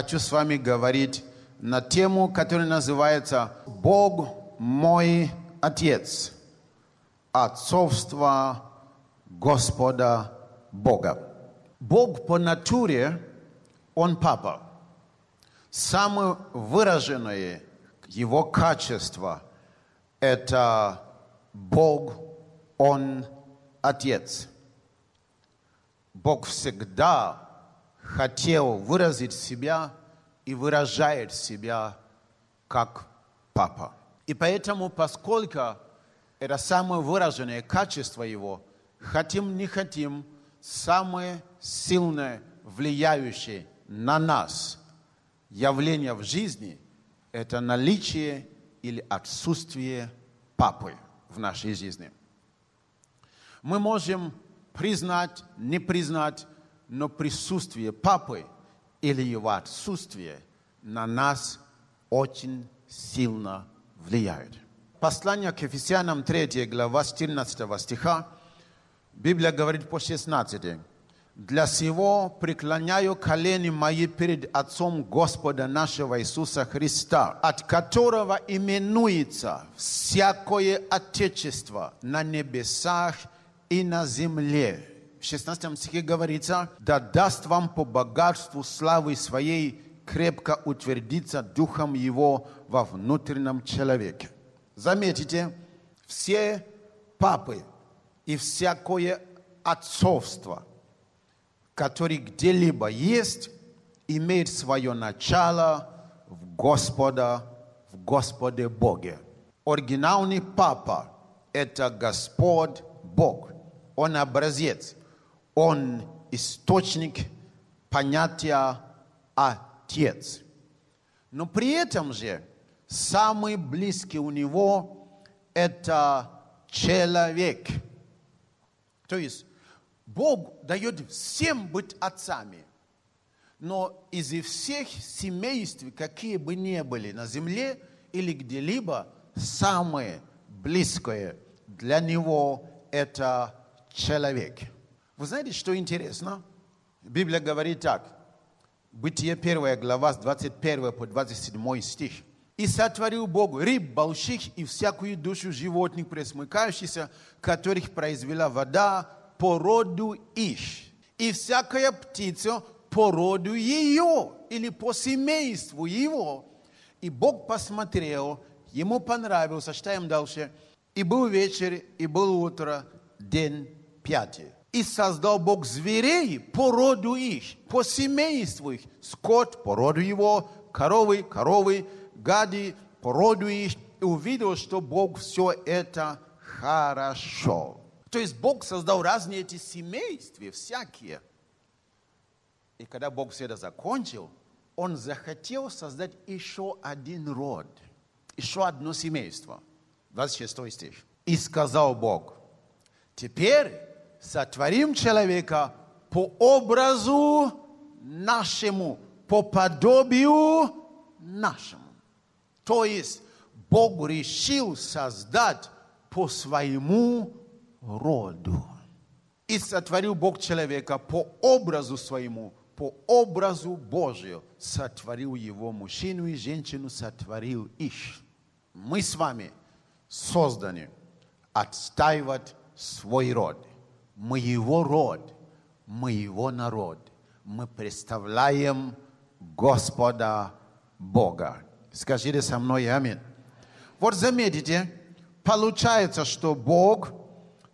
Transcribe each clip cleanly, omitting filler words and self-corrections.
хочу с вами говорить на тему, которая называется «Бог мой Отец». Отцовство Господа Бога. Бог по натуре, Он Папа. Самое выраженное Его качество – это Бог, Он Отец. Бог всегда хотел выразить себя и выражает себя как Папа. И поэтому, поскольку это самое выраженное качество Его, хотим не хотим, самое сильное, влияющее на нас явление в жизни – это наличие или отсутствие Папы в нашей жизни. Мы можем признать, не признать, но присутствие Папы или его отсутствие на нас очень сильно влияет. Послание к Ефесянам 3 глава 14 стиха, Библия говорит по 16. «Для сего преклоняю колени мои перед Отцом Господа нашего Иисуса Христа, от которого именуется всякое отечество на небесах и на земле». В 16 стихе говорится: «Да даст вам по богатству славы своей крепко утвердиться духом его во внутреннем человеке». Заметите, все папы и всякое отцовство, которое где-либо есть, имеет свое начало в Господе Боге. Оригинальный папа – это Господь Бог. Он образец, он источник понятия «отец». Но при этом же самый близкий у него – это человек. То есть Бог дает всем быть отцами, но из всех семейств, какие бы ни были на земле или где-либо, самое близкое для него – это человек. Вы знаете, что интересно? Библия говорит так. Бытие 1 глава с 21 по 27 стих. «И сотворил Бог рыб больших и всякую душу животных пресмыкающихся, которых произвела вода по роду их, и всякая птица по роду ее или по семейству его. И Бог посмотрел, ему понравился». Читаем дальше. «И был вечер, и было утро, день пятый. И создал Бог зверей по роду их, по семейству их, скот по роду его, коровы, гади по роду их. И увидел, что Бог все это хорошо». То есть Бог создал разные эти семейства, всякие. И когда Бог все это закончил, Он захотел создать еще один род, еще одно семейство. 26 стих. «И сказал Бог: теперь сотворим человека по образу нашему, по подобию нашему». То есть Бог решил создать по своему роду. «И сотворил Бог человека по образу своему, по образу Божию. Сотворил его мужчину и женщину, сотворил их». Мы с вами созданы отстаивать свой род. Мы его род, мы его народ. Мы представляем Господа Бога. Скажите со мной аминь. Вот заметите, получается, что Бог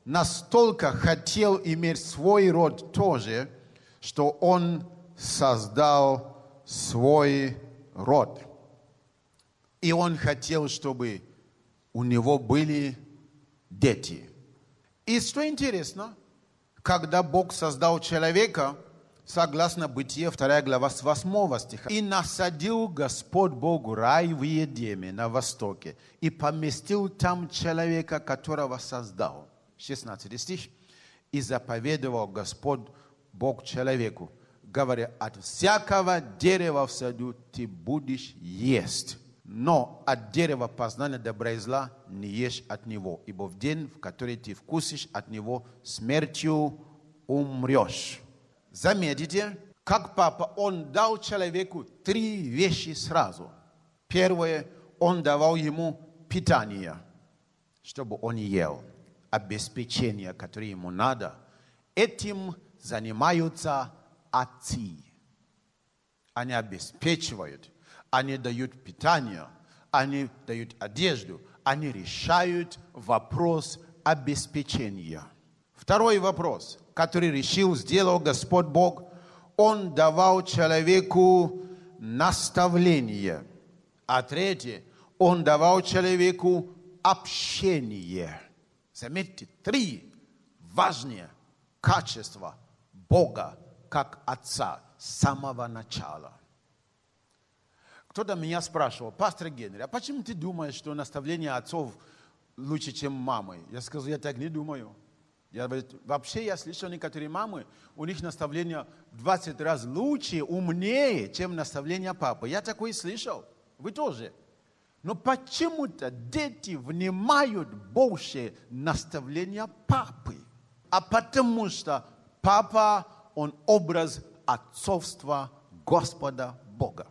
настолько хотел иметь свой род тоже, что Он создал свой род. И Он хотел, чтобы у Него были дети. И что интересно, когда Бог создал человека, согласно Бытие 2 глава с 8 стиха, «И насадил Господь Бог рай в Едеме на востоке, и поместил там человека, которого создал». 16 стих. «И заповедовал Господь Бог человеку, говоря: от всякого дерева в саду ты будешь есть, но от дерева познания добра и зла не ешь от него, ибо в день, в который ты вкусишь от него, смертью умрешь». Заметите, Как папа, он дал человеку три вещи сразу. Первое, он давал ему питание, чтобы он ел, обеспечение, которое ему надо. Этим занимаются отцы. Они обеспечивают, они дают питание, они дают одежду, они решают вопрос обеспечения. Второй вопрос, который решил, сделал Господь Бог, он давал человеку наставление. А третье, он давал человеку общение. Заметьте, три важные качества Бога как Отца с самого начала. Кто-то меня спрашивал: пастор Генри, а почему ты думаешь, что наставление отцов лучше, чем мамы? Я сказал, я так не думаю. Я слышал, некоторые мамы, у них наставление 20 раз лучше, умнее, чем наставление папы. Я такое слышал. Вы тоже. Но почему-то дети внимают больше наставления папы. А потому что папа, он образ отцовства Господа Бога.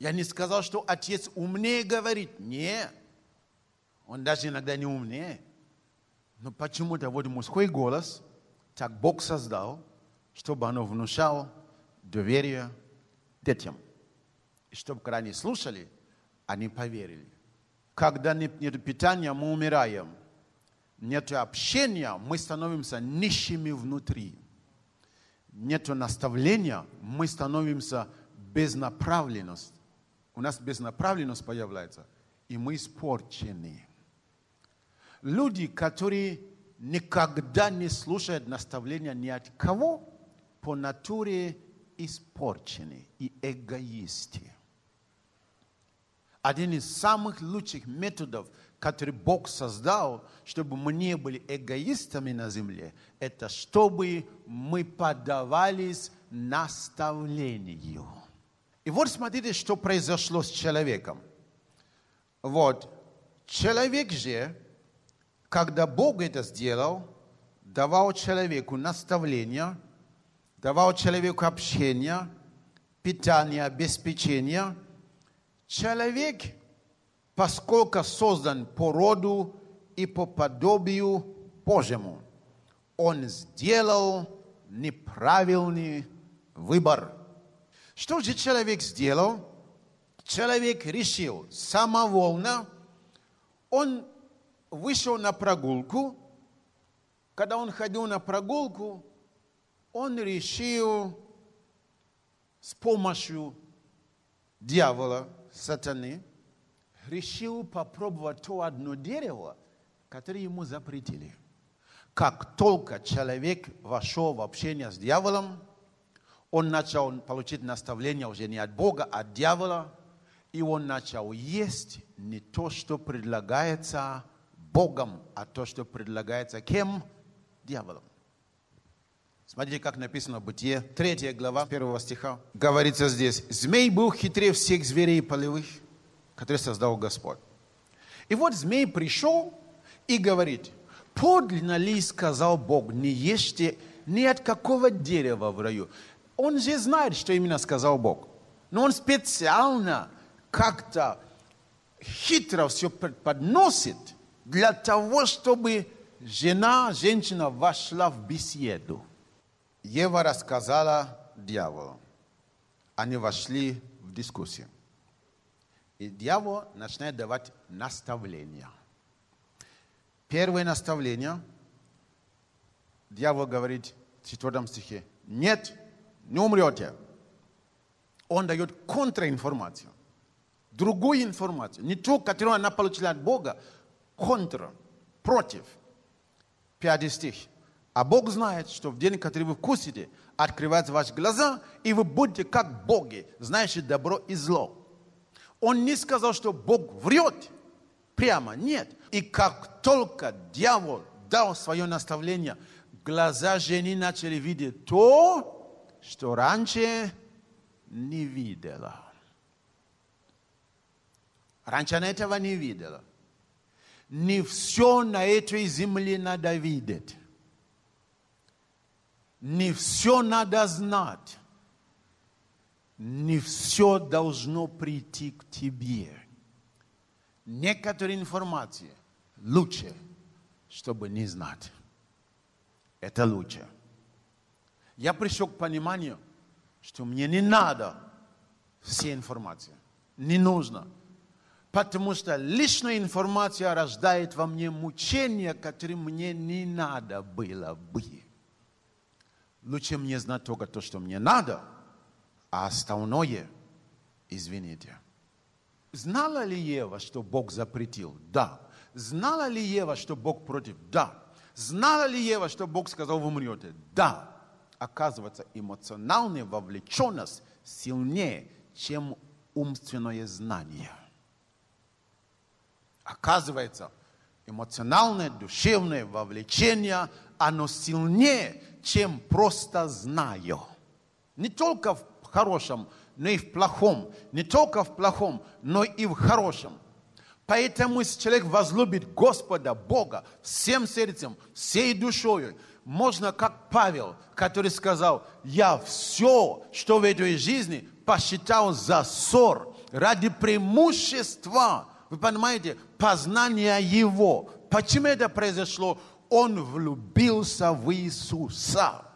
Я не сказал, что отец умнее говорит. Нет. Он даже иногда не умнее. Но почему-то вот мужской голос так Бог создал, чтобы оно внушало доверие детям. И чтобы, когда они слушали, они поверили. Когда нет питания, мы умираем. Нет общения, мы становимся нищими внутри. Нет наставления, мы становимся безнаправленностью. У нас безнаправленность появляется, и мы испорчены. Люди, которые никогда не слушают наставления ни от кого, по натуре испорчены и эгоисты. Один из самых лучших методов, который Бог создал, чтобы мы не были эгоистами на земле, это чтобы мы поддавались наставлению. И вот смотрите, что произошло с человеком. Вот, человек же, когда Бог это сделал, давал человеку наставление, давал человеку общение, питание, обеспечение. Человек, поскольку создан по роду и по подобию Божьему, он сделал неправильный выбор. Что же человек сделал? Человек решил самовольно, он вышел на прогулку. Когда он ходил на прогулку, он решил с помощью дьявола, сатаны, решил попробовать то одно дерево, которое ему запретили. Как только человек вошел в общение с дьяволом, он начал получить наставление уже не от Бога, а от дьявола, и он начал есть не то, что предлагается Богом, а то, что предлагается кем? Дьяволом. Смотрите, как написано в Бытие, 3 глава, 1 стиха. Говорится здесь: змей был хитрее всех зверей полевых, которые создал Господь. И вот змей пришел и говорит: подлинно ли сказал Бог, не ешьте ни от какого дерева в раю? Он же знает, что именно сказал Бог. Но он специально как-то хитро все подносит, для того, чтобы женщина вошла в беседу. Ева рассказала дьяволу. Они вошли в дискуссию. И дьявол начинает давать наставления. Первое наставление. Дьявол говорит в 4 стихе: нет, не умрете. Он дает контринформацию. Другую информацию. Не ту, которую она получила от Бога. Контра, против. 5 стих. А Бог знает, что в день, который вы вкусите, открываются ваши глаза, и вы будете как боги, знающие добро и зло. Он не сказал, что Бог врет. Прямо нет. И как только дьявол дал свое наставление, глаза жены начали видеть то, что раньше не видела. Раньше она этого не видела. Не все на этой земле надо видеть. не все надо знать, не все должно прийти к тебе. Некоторые информации лучше, чтобы не знать. Это лучше. Я пришел к пониманию, что мне не надо все информации. Не нужно. Потому что лишняя информация рождает во мне мучения, которые мне не надо было бы. Лучше мне знать только то, что мне надо, а остальное, извините. Знала ли Ева, что Бог запретил? Да. Знала ли Ева, что Бог против? Да. Знала ли Ева, что Бог сказал, вы умрете? Да. Оказывается, эмоциональная вовлеченность сильнее, чем умственное знание. Оказывается, эмоциональное, душевное вовлечение, оно сильнее, чем просто знаю. Не только в хорошем, но и в плохом. Не только в плохом, но и в хорошем. Поэтому если человек возлюбит Господа, Бога, всем сердцем, всей душой, можно как Павел, который сказал, я все, что в этой жизни, посчитал за ссор ради преимущества. Вы понимаете, познание Его. Почему это произошло? Он влюбился в Иисуса.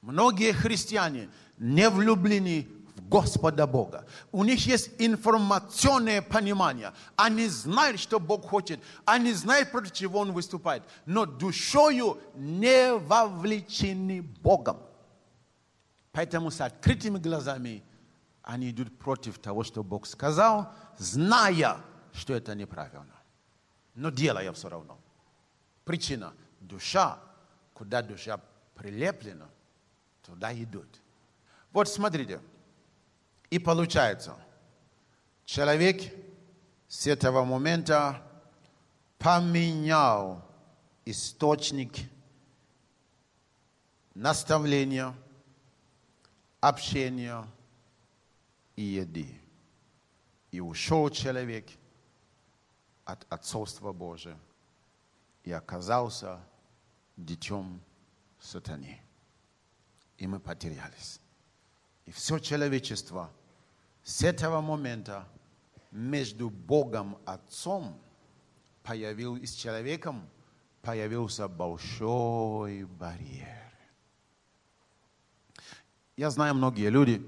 Многие христиане не влюблены в Господа Бога. У них есть информационное понимание. Они знают, что Бог хочет. Они знают, против чего Он выступает. Но душою не вовлечены Богом. Поэтому с открытыми глазами они идут против того, что Бог сказал, зная, что это неправильно. Но делая все равно. Причина. Душа, куда душа прилеплена, туда идут. Вот смотрите. И получается, человек с этого момента поменял источник наставления, общения и еды. И ушел человек от отцовства Божия и оказался детем сатаны. И мы потерялись. И все человечество с этого момента между Богом Отцом и с человеком появился большой барьер. Я знаю многие люди,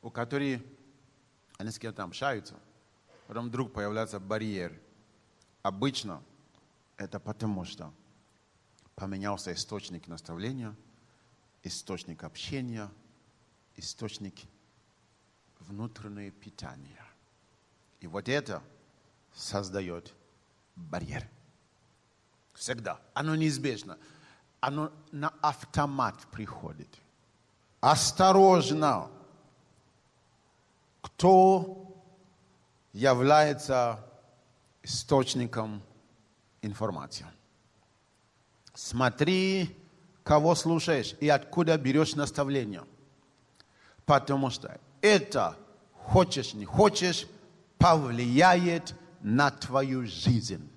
у которых они с кем-то общаются, потом вдруг появляется барьер. Обычно это потому, что поменялся источник наставления, источник общения, источник внутреннего питания. И вот это создает барьер. Всегда. Оно неизбежно. Оно на автомат приходит. Осторожно! Кто является источником информации? Смотри, кого слушаешь и откуда берешь наставление. Потому что это, хочешь не хочешь, повлияет на твою жизнь.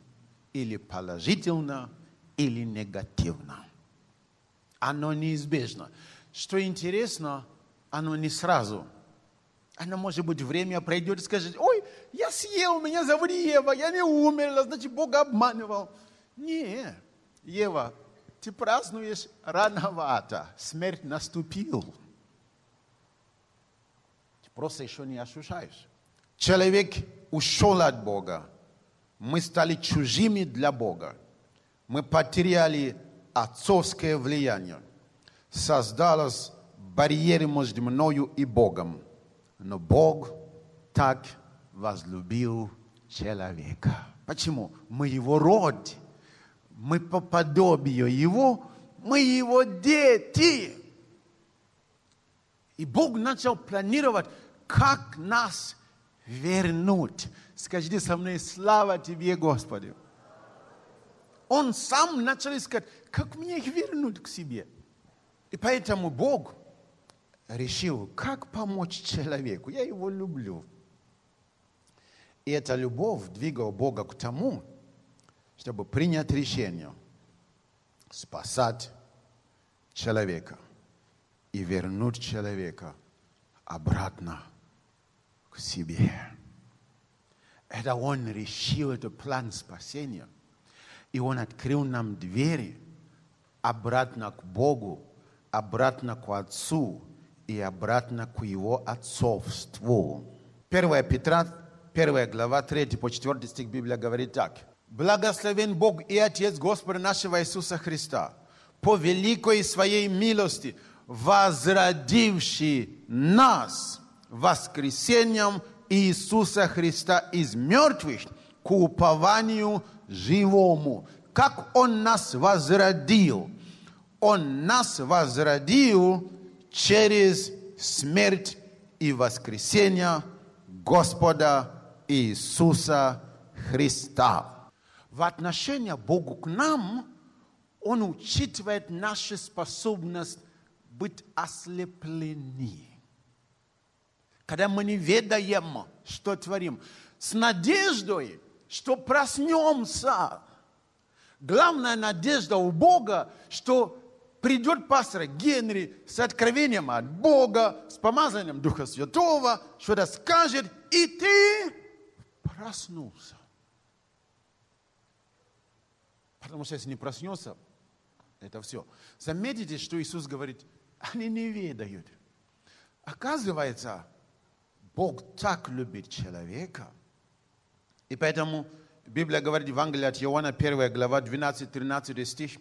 Или положительно, или негативно. Оно неизбежно. Что интересно, оно не сразу. Оно, может быть, время пройдет и скажет, ой, я съел, меня зовут Ева, я не умерла, значит, Бог обманывал. Не, Ева, ты празднуешь рановато. Смерть наступила. Ты просто еще не ощущаешь. Человек ушел от Бога. Мы стали чужими для Бога. Мы потеряли отцовское влияние. Создалось барьер между мною и Богом. Но Бог так возлюбил человека. Почему? Мы его род. Мы по подобию Его, мы Его дети. И Бог начал планировать, как нас вернуть. Скажите со мной, слава Тебе, Господи. Он сам начал искать, как мне их вернуть к себе. И поэтому Бог решил, как помочь человеку. Я его люблю. И эта любовь двигала Бога к тому, чтобы принять решение спасать человека и вернуть человека обратно к себе. Это Он решил этот план спасения. И Он открыл нам двери обратно к Богу, обратно к Отцу и обратно к Его отцовству. 1 Петра, 1 глава, 3 по 4 стих Библия говорит так. «Благословен Бог и Отец Господа нашего Иисуса Христа, по великой Своей милости, возродивший нас воскресением Иисуса Христа из мертвых к упованию живому». Как Он нас возродил? Он нас возродил через смерть и воскресение Господа Иисуса Христа. В отношении Бога к нам Он учитывает нашу способность быть ослеплены. Когда мы не ведаем, что творим, с надеждой, что проснемся. Главная надежда у Бога, что придет пастор Генри с откровением от Бога, с помазанием Духа Святого, что-то скажет, и ты проснулся. Потому что если не проснешься, это все. Заметите, что Иисус говорит, они не ведают. Оказывается, Бог так любит человека. И поэтому Библия говорит в Евангелии от Иоанна 1 глава 12-13 стих.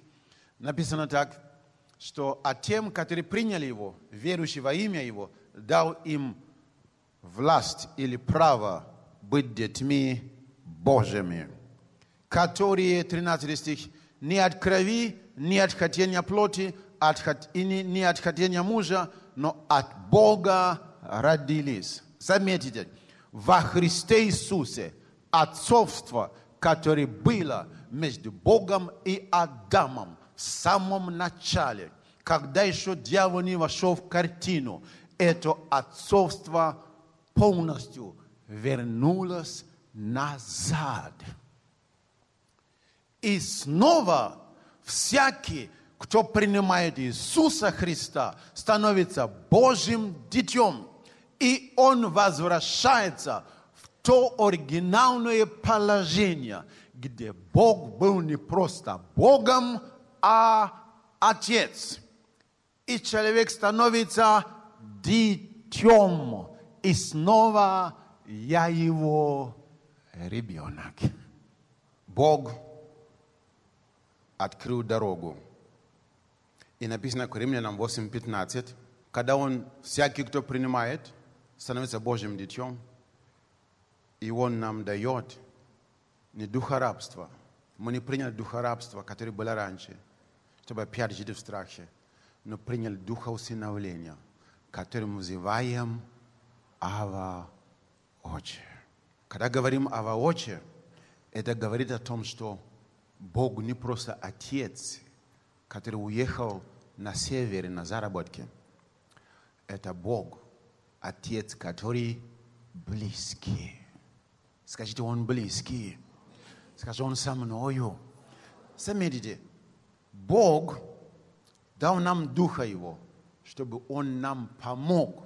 Написано так, что «А тем, которые приняли Его, верующие во имя Его, дал им власть или право быть детьми Божьими, которые, 13 стих, не от крови, не от хотения плоти, и не от хотения мужа, но от Бога родились». Заметьте, во Христе Иисусе отцовство, которое было между Богом и Адамом в самом начале, когда еще дьявол не вошел в картину, это отцовство полностью вернулось назад. И снова всякий, кто принимает Иисуса Христа, становится Божьим дитем. И он возвращается в то оригинальное положение, где Бог был не просто Богом, а Отец. И человек становится дитем. И снова я его ребенок. Бог открыл дорогу. И написано в Римлянам 8:15, когда он, всякий, кто принимает, становится Божьим дитем, и он нам дает не духа рабства. Мы не приняли духа рабства, который был раньше, чтобы опять жить в страхе, но приняли духа усыновления, которым называем Ава Отче. Когда говорим Ава Отче, это говорит о том, что Бог не просто Отец, который уехал на север на заработки. Это Бог, Отец, который близкий. Скажите, Он близкий. Скажи, Он со мною. Заметьте, Бог дал нам Духа Его, чтобы Он нам помог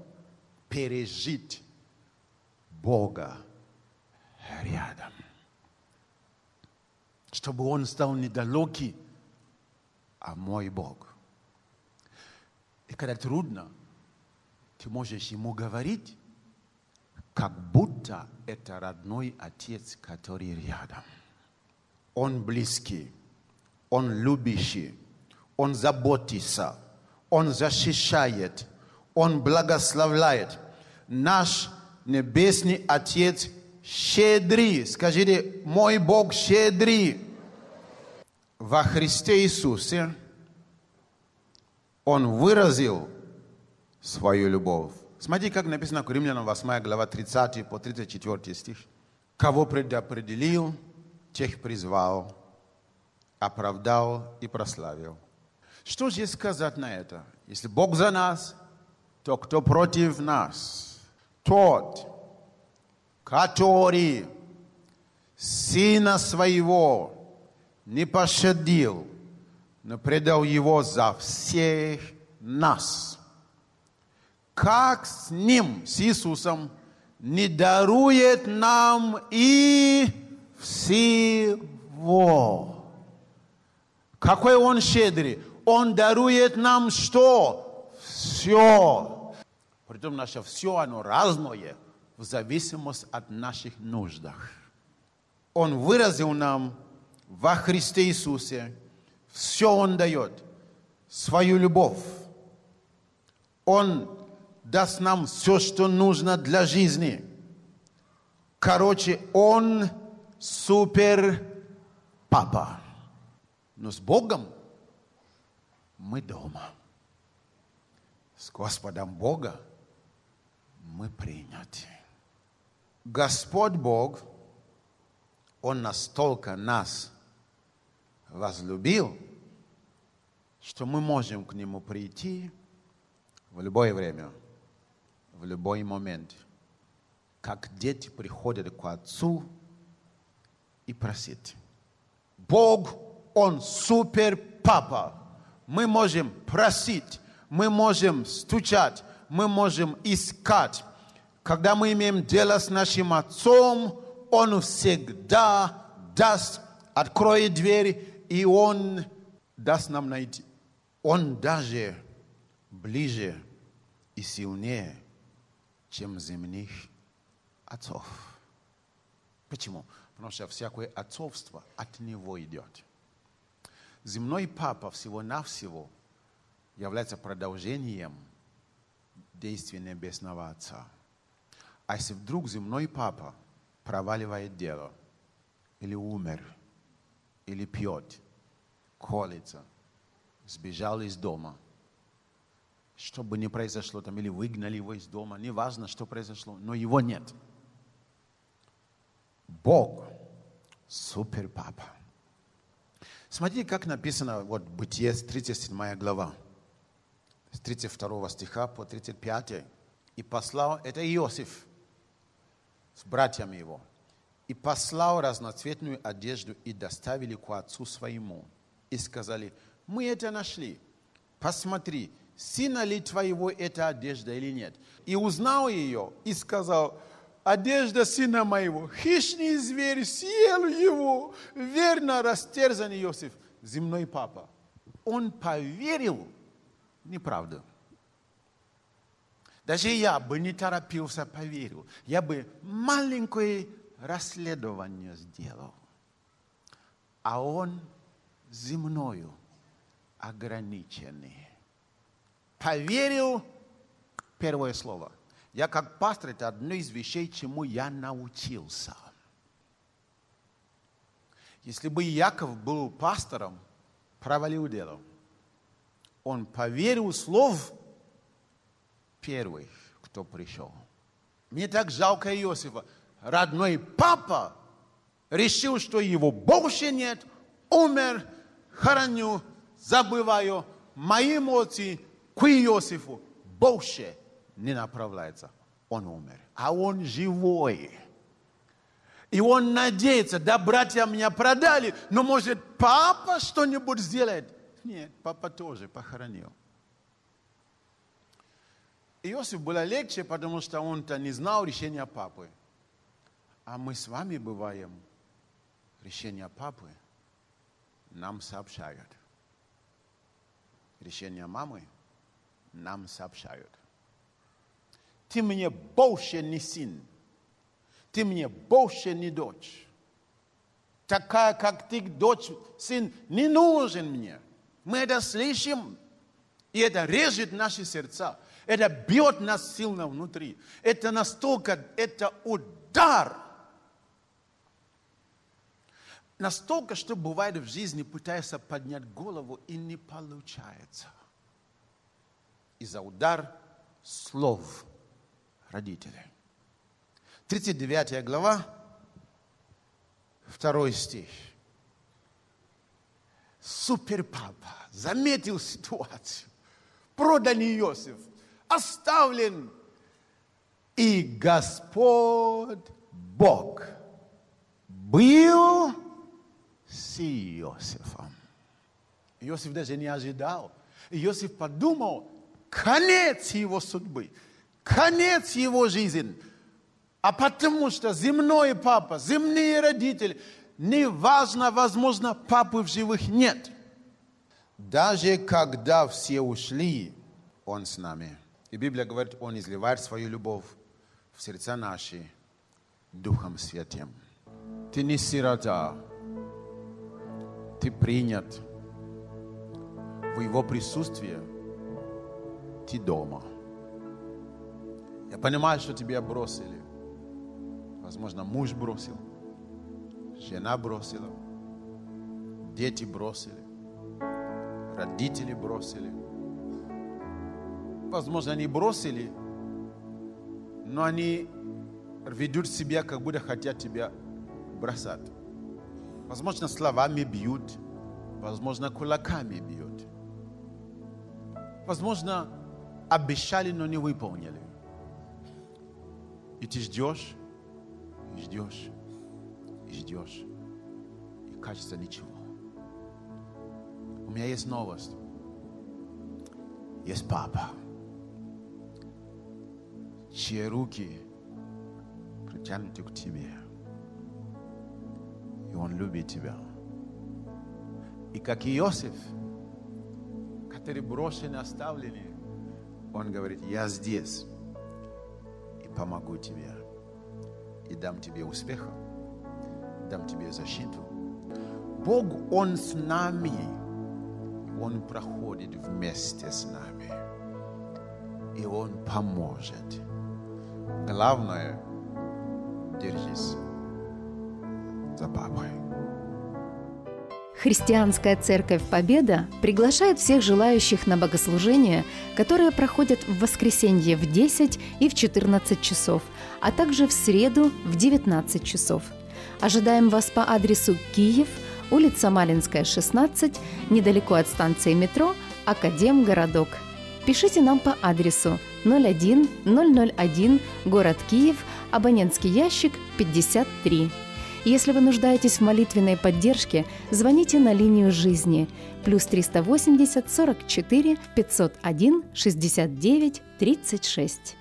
пережить Бога рядом. Чтобы Он стал недалекий, а мой Бог. И когда трудно, ты можешь Ему говорить, как будто это родной Отец, который рядом. Он близкий, Он любящий, Он заботится, Он защищает, Он благословляет. Наш Небесный Отец щедрый. Скажите, мой Бог щедрый. Во Христе Иисусе Он выразил свою любовь. Смотрите, как написано в Римлянам 8 глава 30 по 34 стих. Кого предопределил, тех призвал, оправдал и прославил. Что здесь сказать на это? Если Бог за нас, то кто против нас? Тот, который Сына Своего не пощадил, но предал Его за всех нас. Как с Ним, с Иисусом, не дарует нам и всего. Какой Он щедрый! Он дарует нам что? Все. Притом наше все, оно разное, в зависимости от наших нужд. Он выразил нам во Христе Иисусе, все Он дает, свою любовь. Он даст нам все, что нужно для жизни. Короче, Он супер папа. Но с Богом мы дома. С Господом Бога мы приняты. Господь Бог, Он настолько нас возлюбил, что мы можем к Нему прийти в любое время, в любой момент, как дети приходят к Отцу и просят. Бог, Он супер папа. Мы можем просить, мы можем стучать, мы можем искать. Когда мы имеем дело с нашим Отцом, Он всегда даст, откроет дверь, и Он даст нам найти. Он даже ближе и сильнее, чем земных отцов. Почему? Потому что всякое отцовство от Него идет. Земной папа всего-навсего является продолжением действий Небесного Отца. А если вдруг земной папа проваливает дело, или умер, или пьет, колется, сбежал из дома, что бы ни произошло там, или выгнали его из дома, неважно, что произошло, но его нет. Бог супер папа. Смотрите, как написано, вот Бытие, 37 глава, с 32 стиха по 35. И послал, это Иосиф с братьями его, и послал разноцветную одежду, и доставили к отцу своему. И сказали: мы это нашли, посмотри, сына ли твоего эта одежда или нет. И узнал ее, и сказал: одежда сына моего, хищный зверь съел его, верно растерзан Иосиф, земной папа. Он поверил неправду. Даже я бы не торопился, поверил. Я бы маленькое расследование сделал. А он земною ограниченный. Поверил первое слово. Я как пастор, это одно из вещей, чему я научился. Если бы Яков был пастором, провалил дело. Он поверил слов первых, кто пришел. Мне так жалко Иосифа. Родной папа решил, что его больше нет, умер, хороню, забываю, мои эмоции к Иосифу больше не направляется. Он умер. А он живой. И он надеется: да, братья меня продали, но может папа что-нибудь сделает? Нет, папа тоже похоронил. Иосифу было легче, потому что он-то не знал решения папы. А мы с вами бываем, решение папы нам сообщают. Решение мамы нам сообщают. Ты мне больше не сын. Ты мне больше не дочь. Такая, как ты, дочь, сын, не нужен мне. Мы это слышим, и это режет наши сердца. Это бьет нас сильно внутри. Это настолько, это удар. Настолько, что бывает в жизни, пытаешься поднять голову, и не получается. Из-за удар слов родителей. 39 глава, 2 стих. Суперпапа заметил ситуацию. Продан Иосиф, оставлен. И Господь Бог был с Иосифом. Иосиф даже не ожидал. Иосиф подумал, конец его судьбы, конец его жизни. А потому что земной папа, земные родители, неважно, возможно, папы в живых нет. Даже когда все ушли, Он с нами. И Библия говорит, Он изливает свою любовь в сердца наши Духом Святым. Ты не сирота, ты принят. В Его присутствии ты дома. Я понимаю, что тебя бросили. Возможно, муж бросил, жена бросила, дети бросили, родители бросили. Возможно, они бросили, но они ведут себя, как будто хотят тебя бросать. Возможно, словами бьют, возможно, кулаками бьют. Возможно, обещали, но не выполнили. И ты ждешь, и ждешь, и ждешь, и кажется ничего. У меня есть новость. Есть папа, чьи руки притянуты к тебе. И он любит тебя. И как Иосиф, который брошен и оставлен, он говорит, я здесь и помогу тебе. И дам тебе успеха, дам тебе защиту. Бог, Он с нами. Он проходит вместе с нами. И Он поможет. Главное, держись за папой. Христианская Церковь Победа приглашает всех желающих на богослужения, которые проходят в воскресенье в 10 и в 14 часов, а также в среду в 19 часов. Ожидаем вас по адресу Киев, улица Малинская, 16, недалеко от станции метро Академгородок. Пишите нам по адресу 01001, город Киев, абонентский ящик 53. Если вы нуждаетесь в молитвенной поддержке, звоните на линию жизни +380 44 501 69 36.